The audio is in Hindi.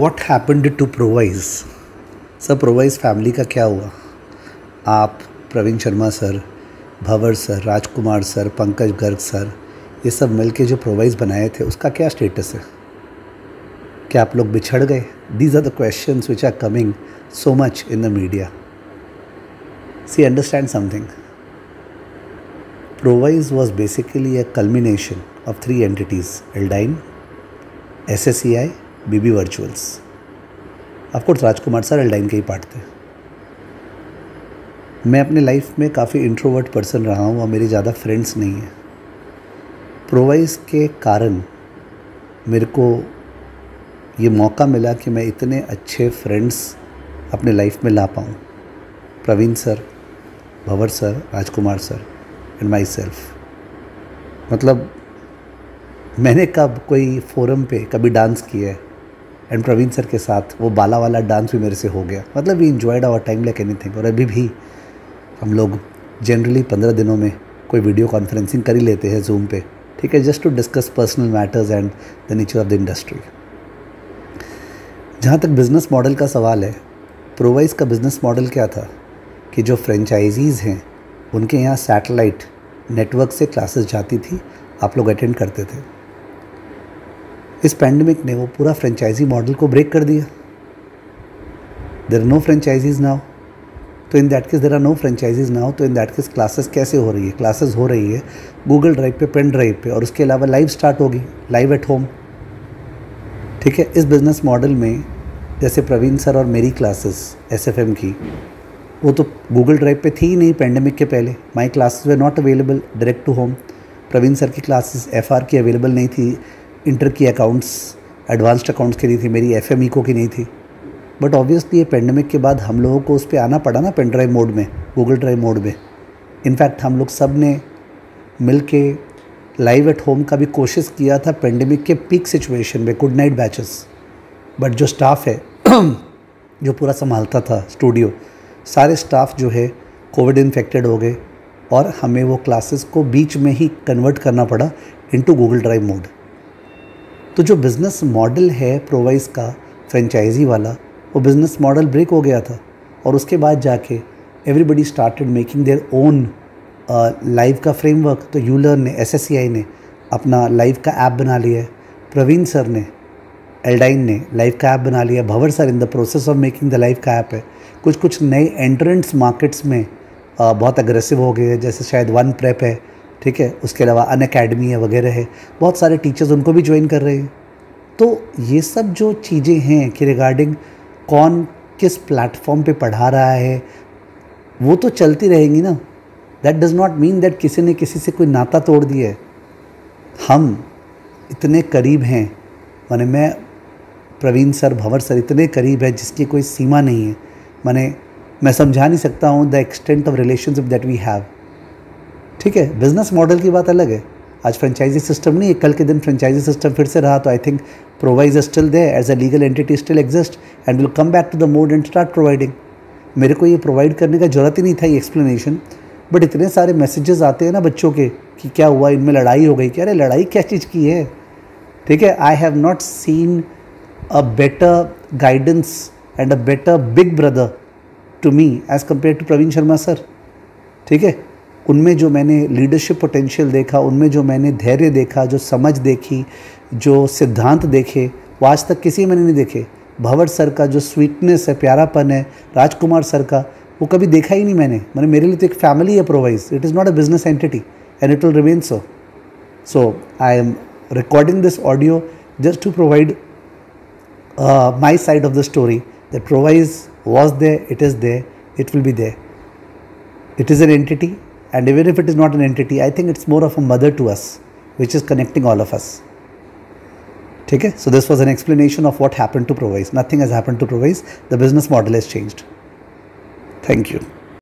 What happened to Prowise? Sir Prowise family का क्या हुआ? आप, Praveen Sharma sir, Bhawar sir, Rajkumar sir, Pankaj Garg sir, ये सब मिलके जो Prowise बनाए थे उसका क्या स्टेटस है? क्या आप लोग बिछड़ गए? These are the questions which are coming so much in the media. See, understand something. Prowise was basically a culmination of three entities, Aldine, SSEI, BB virtuals. Of course Rajkumar sir एल्डाइन के ही पार्ट थे. मैं अपने लाइफ में काफ़ी इंट्रोवर्ट पर्सन रहा हूँ और मेरे ज़्यादा फ्रेंड्स नहीं हैं. Prowise के कारण मेरे को ये मौका मिला कि मैं इतने अच्छे फ्रेंड्स अपने लाइफ में ला पाऊँ. Praveen sir, Bhawar sir, Rajkumar sir and my self. मतलब मैंने कब कोई फोरम पे कभी डांस किया है एंड प्रवीण सर के साथ वो बाला वाला डांस भी मेरे से हो गया. मतलब we enjoyed our time like anything. और अभी भी हम लोग जनरली 15 दिनों में कोई वीडियो कॉन्फ्रेंसिंग कर ही लेते हैं जूम पे, ठीक है, just to discuss personal matters and the nature of the industry. जहाँ तक बिज़नेस मॉडल का सवाल है, Prowise का बिज़नेस मॉडल क्या था कि जो फ्रेंचाइजीज़ हैं उनके यहाँ सैटेलाइट नेटवर्क से क्लासेस जाती थी, आप लोग अटेंड करते थे. इस पैंडमिक ने वो पूरा फ्रेंचाइजी मॉडल को ब्रेक कर दिया. There are no franchisees now, तो इन दैट केस क्लासेस कैसे हो रही है? क्लासेस हो रही है गूगल ड्राइव पे, पेन ड्राइव पे, और उसके अलावा लाइव स्टार्ट होगी, लाइव एट होम, ठीक है. इस बिज़नेस मॉडल में जैसे प्रवीण सर और मेरी क्लासेस SFM की, वो तो गूगल ड्राइव पे थी ही नहीं पैंडमिक के पहले. My classes were not available direct to home. Praveen sir की क्लासेस FR की अवेलेबल नहीं थी, इंटर की अकाउंट्स, एडवांस्ड अकाउंट्स के लिए थी, मेरी FM ईको की नहीं थी. बट ऑब्वियसली ये पेंडेमिक के बाद हम लोगों को उस पर आना पड़ा ना, पेन ड्राइव मोड में, गूगल ड्राइव मोड में. इनफैक्ट हम लोग सब ने मिल के लाइव एट होम का भी कोशिश किया था पेंडेमिक के पीक सिचुएशन में, गुड नाइट बैचेस. बट जो स्टाफ है जो पूरा संभालता था स्टूडियो, सारे स्टाफ जो है कोविड इन्फेक्टेड हो गए और हमें वो क्लासेस को बीच में ही कन्वर्ट करना पड़ा इनटू गूगल ड्राइव मोड. तो जो बिज़नेस मॉडल है Prowise का, फ्रेंचाइजी वाला, वो बिज़नेस मॉडल ब्रेक हो गया था. और उसके बाद जाके everybody started making their own live का फ्रेमवर्क. तो यूलर ने, SSEI ने अपना लाइव का ऐप बना लिया है, प्रवीण सर ने, एल्डाइन ने लाइव का ऐप बना लिया, Bhawar sir in the process of making the live का ऐप है. कुछ कुछ नए एंट्रेंट्स मार्केट्स में बहुत अग्रेसिव हो गए हैं, जैसे शायद वन प्रेप है, ठीक है, उसके अलावा अनअकैडमी है वगैरह है. बहुत सारे टीचर्स उनको भी ज्वाइन कर रहे हैं. तो ये सब जो चीज़ें हैं कि रिगार्डिंग कौन किस प्लेटफॉर्म पे पढ़ा रहा है, वो तो चलती रहेंगी ना. That does not mean that किसी ने किसी से कोई नाता तोड़ दिया है. हम इतने करीब हैं, माने मैं, प्रवीण सर, भंवर सर इतने करीब है जिसकी कोई सीमा नहीं है. माने मैं समझा नहीं सकता हूँ the extent of relationship that we have, ठीक है. बिज़नेस मॉडल की बात अलग है. आज फ्रेंचाइजी सिस्टम नहीं है, कल के दिन फ्रेंचाइजी सिस्टम फिर से रहा तो I think Prowise is still there as a legal entity, still exist and will come back to the mode and start providing. मेरे को ये प्रोवाइड करने का ज़रूरत ही नहीं था ये एक्सप्लेनेशन. बट इतने सारे मैसेजेस आते हैं ना बच्चों के कि क्या हुआ, इनमें लड़ाई हो गई क्या? अरे लड़ाई क्या चीज़ की है, ठीक है. I have not seen a better guidance and a better big brother to me as compare to Praveen Sharma sir, ठीक है. उनमें जो मैंने लीडरशिप पोटेंशियल देखा, उनमें जो मैंने धैर्य देखा, जो समझ देखी, जो सिद्धांत देखे, वो आज तक किसी मैंने नहीं देखे. भंवर सर का जो स्वीटनेस है, प्यारापन है, राजकुमार सर का, वो कभी देखा ही नहीं मैंने. मैंने, मेरे लिए तो एक फैमिली है Prowise. It is not a business entity and it will remain so. So I am recording this audio just to provide my side of the story that Prowise was there, it will be there. It is an entity. And even if it is not an entity, I think it's more of a mother to us, which is connecting all of us. Okay? So this was an explanation of what happened to Prowise. Nothing has happened to Prowise. The business model has changed. Thank you.